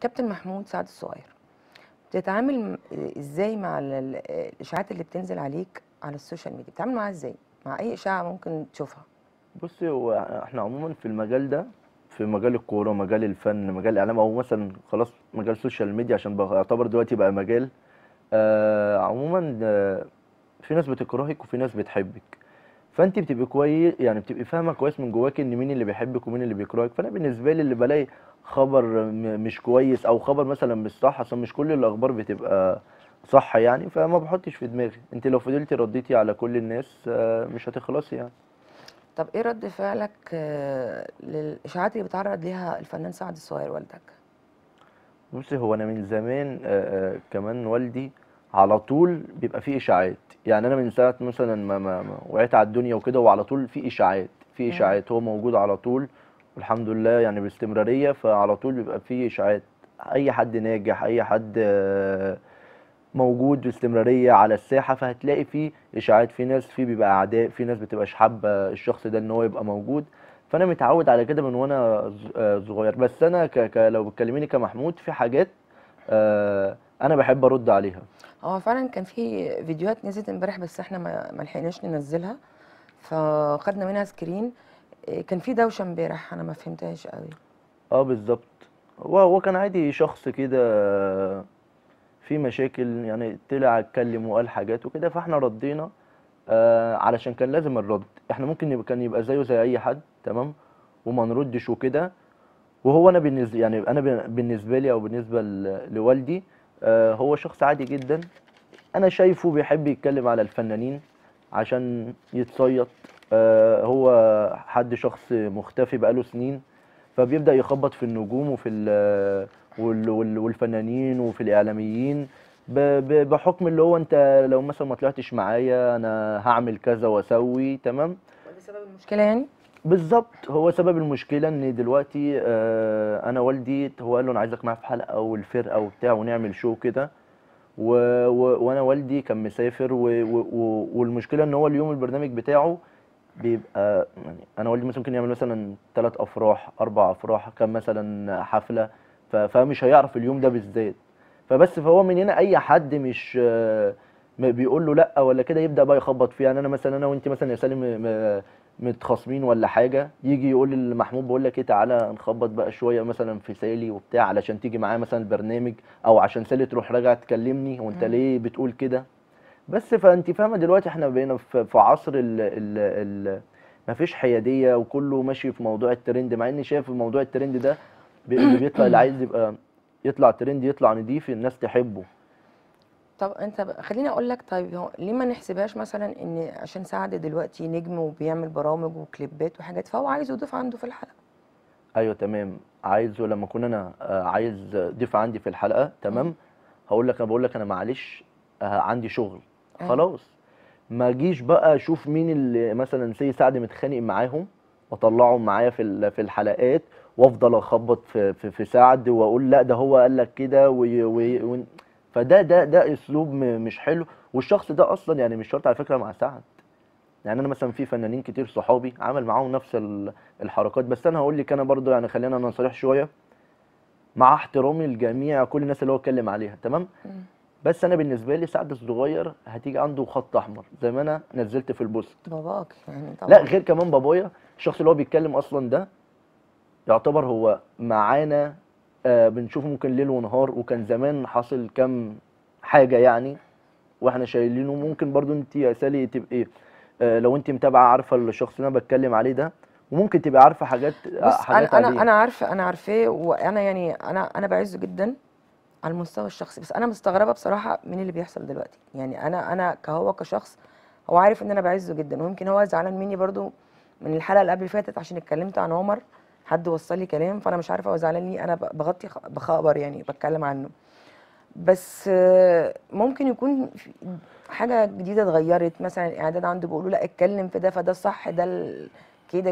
كابتن محمود سعد الصغير، بتتعامل ازاي مع الاشاعات اللي بتنزل عليك على السوشيال ميديا؟ بتتعامل معاها ازاي؟ مع اي اشاعه ممكن تشوفها؟ بصي، هو احنا عموما في المجال ده، في مجال الكوره، مجال الفن، مجال الاعلام، او مثلا خلاص مجال السوشيال ميديا عشان يعتبر دلوقتي بقى مجال عموما في ناس بتكرهك وفي ناس بتحبك، فانت بتبقي كويس، يعني بتبقي فاهمه كويس من جواك ان مين اللي بيحبك ومين اللي بيكرهك. فانا بالنسبه لي اللي بلاقي خبر مش كويس او خبر مثلا مش صح، اصلا مش كل الاخبار بتبقى صح يعني، فما بحطش في دماغي. انت لو فضلتي رديتي على كل الناس مش هتخلصي يعني. طب ايه رد فعلك للاشاعات اللي بيتعرض ليها الفنان سعد الصغير والدك؟ بصي، هو انا من زمان كمان والدي على طول بيبقى فيه اشاعات، يعني انا من ساعه مثلا ما وقعت على الدنيا وكده، وعلى طول في اشاعات في اشاعات، هو موجود على طول والحمد لله يعني باستمراريه، فعلى طول بيبقى فيه اشاعات، اي حد ناجح، اي حد موجود باستمراريه على الساحه، فهتلاقي فيه اشاعات، في ناس فيه بيبقى اعداء، في ناس بتبقاش حابه الشخص ده ان هو يبقى موجود، فانا متعود على كده من وانا صغير. بس انا لو بتكلميني كمحمود، في حاجات انا بحب ارد عليها. هو فعلا كان في فيديوهات نزلت امبارح بس احنا ما لحقناش ننزلها، فخدنا منها سكرين، كان في دوشه امبارح انا ما فهمتهاش قوي. بالظبط، هو كان عادي، شخص كده في مشاكل يعني، طلع اتكلم وقال حاجات وكده، فاحنا ردينا علشان كان لازم الرد. احنا ممكن كان يبقى زيه زي اي حد، تمام، وما نردش وكده. وهو انا بالنسبه يعني انا بالنسبه لي او بالنسبه لوالدي هو شخص عادي جدا، انا شايفه بيحب يتكلم على الفنانين عشان يتصيط، هو حد شخص مختفي بقاله سنين، فبيبدا يخبط في النجوم والفنانين وفي الاعلاميين بحكم اللي هو انت لو مثلا ما طلعتش معايا انا هعمل كذا واسوي، تمام، وده سبب المشكله يعني. بالظبط، هو سبب المشكله ان دلوقتي انا والدي هو قال له انا عايزك معايا في حلقه والفرقه وبتاع ونعمل شو كده، وانا والدي كان مسافر، والمشكله ان هو اليوم البرنامج بتاعه بيبقى يعني انا والدي مثلا ممكن يعمل مثلا 3 افراح 4 افراح، كان مثلا حفله، فمش هيعرف اليوم ده بالذات، فبس فهو من هنا اي حد مش بيقول له لا ولا كده يبدا بقى يخبط فيه. يعني انا مثلا انا وانت مثلا يا سالم متخاصمين ولا حاجه، يجي يقول لمحمود بقول لك ايه تعالى نخبط بقى شويه مثلا في سالي وبتاع علشان تيجي معايا مثلا برنامج، او عشان سالي تروح راجعه تكلمني وانت ليه بتقول كده بس. فانت فاهمه دلوقتي احنا بقينا في عصر مفيش حياديه، وكله ماشي في موضوع الترند، مع اني شايف موضوع الترند ده اللي بيطلع اللي عايز يبقى يطلع ترند يطلع نضيف الناس تحبه. طب انت خليني اقول لك، طيب ليه ما نحسبهاش مثلا ان عشان سعد دلوقتي نجم وبيعمل برامج وكليبات وحاجات، فهو عايزه يضيف عنده في الحلقه؟ ايوه تمام، عايزه لما اكون انا عايز ضيف عندي في الحلقه، تمام، هقول لك انا معلش عندي شغل، خلاص ما اجيش بقى اشوف مين اللي مثلا سعد متخانق معاهم واطلعهم معايا في الحلقات، وافضل اخبط في سعد واقول لا ده هو قال لك كده، فده ده ده اسلوب مش حلو. والشخص ده اصلا يعني مش شرط على فكره مع سعد، يعني انا مثلا في فنانين كتير صحابي عمل معاهم نفس الحركات. بس انا هقول لك انا برضه يعني خلينا انا صريح شويه، مع احترامي لجميع كل الناس اللي هو اتكلم عليها، تمام، بس انا بالنسبه لي سعد الصغير هتيجي عنده خط احمر زي ما انا نزلت في البوست. باباك يعني طبعا، لا غير كمان بابايا، الشخص اللي هو بيتكلم اصلا ده يعتبر هو معانا بنشوفه ممكن ليل ونهار، وكان زمان حاصل كام حاجه يعني واحنا شايلينه. ممكن برضو انت يا سالي تبقي لو انت متابعه عارفه الشخص اللي انا بتكلم عليه ده، وممكن تبقي عارفه حاجات. بص، انا عارفه، انا عارفاه، وانا يعني انا بعزه جدا على المستوى الشخصي، بس انا مستغربه بصراحه من اللي بيحصل دلوقتي. يعني انا كهو كشخص هو عارف ان انا بعزه جدا، ويمكن هو زعلان مني برضو من الحلقه اللي قبل فاتت عشان اتكلمت عن عمر، حد وصل لي كلام، فانا مش عارفه هو زعلان ليه، انا بخبر يعني بتكلم عنه، بس ممكن يكون حاجه جديده اتغيرت، مثلا الاعداد عنده بيقولوا لا اتكلم في ده فده الصح ده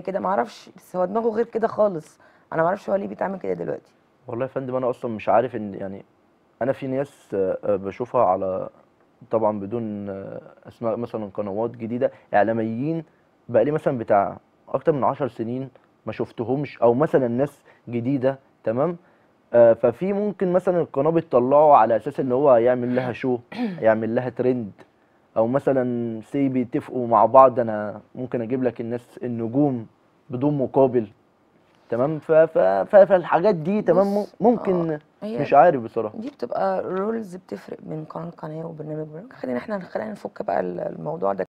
كده ما اعرفش، بس هو دماغه غير كده خالص، انا ما اعرفش هو ليه بيتعمل كده دلوقتي. والله يا فندم انا اصلا مش عارف، ان يعني انا في ناس بشوفها على طبعا بدون اسماء مثلا قنوات جديده، اعلاميين بقى لي مثلا بتاع اكتر من 10 سنين ما شفتهمش، او مثلا ناس جديده، تمام، ففي ممكن مثلا القناه بتطلعه على اساس ان هو يعمل لها شو، يعمل لها ترند، او مثلا سي بيتفقوا مع بعض انا ممكن اجيب لك الناس النجوم بدون مقابل، تمام؟ فالحاجات دي تمام ممكن مش عارف بصراحه، دي بتبقى رولز بتفرق من قناه لقناه وبرنامج برنامج. خلينا احنا نفك بقى الموضوع ده.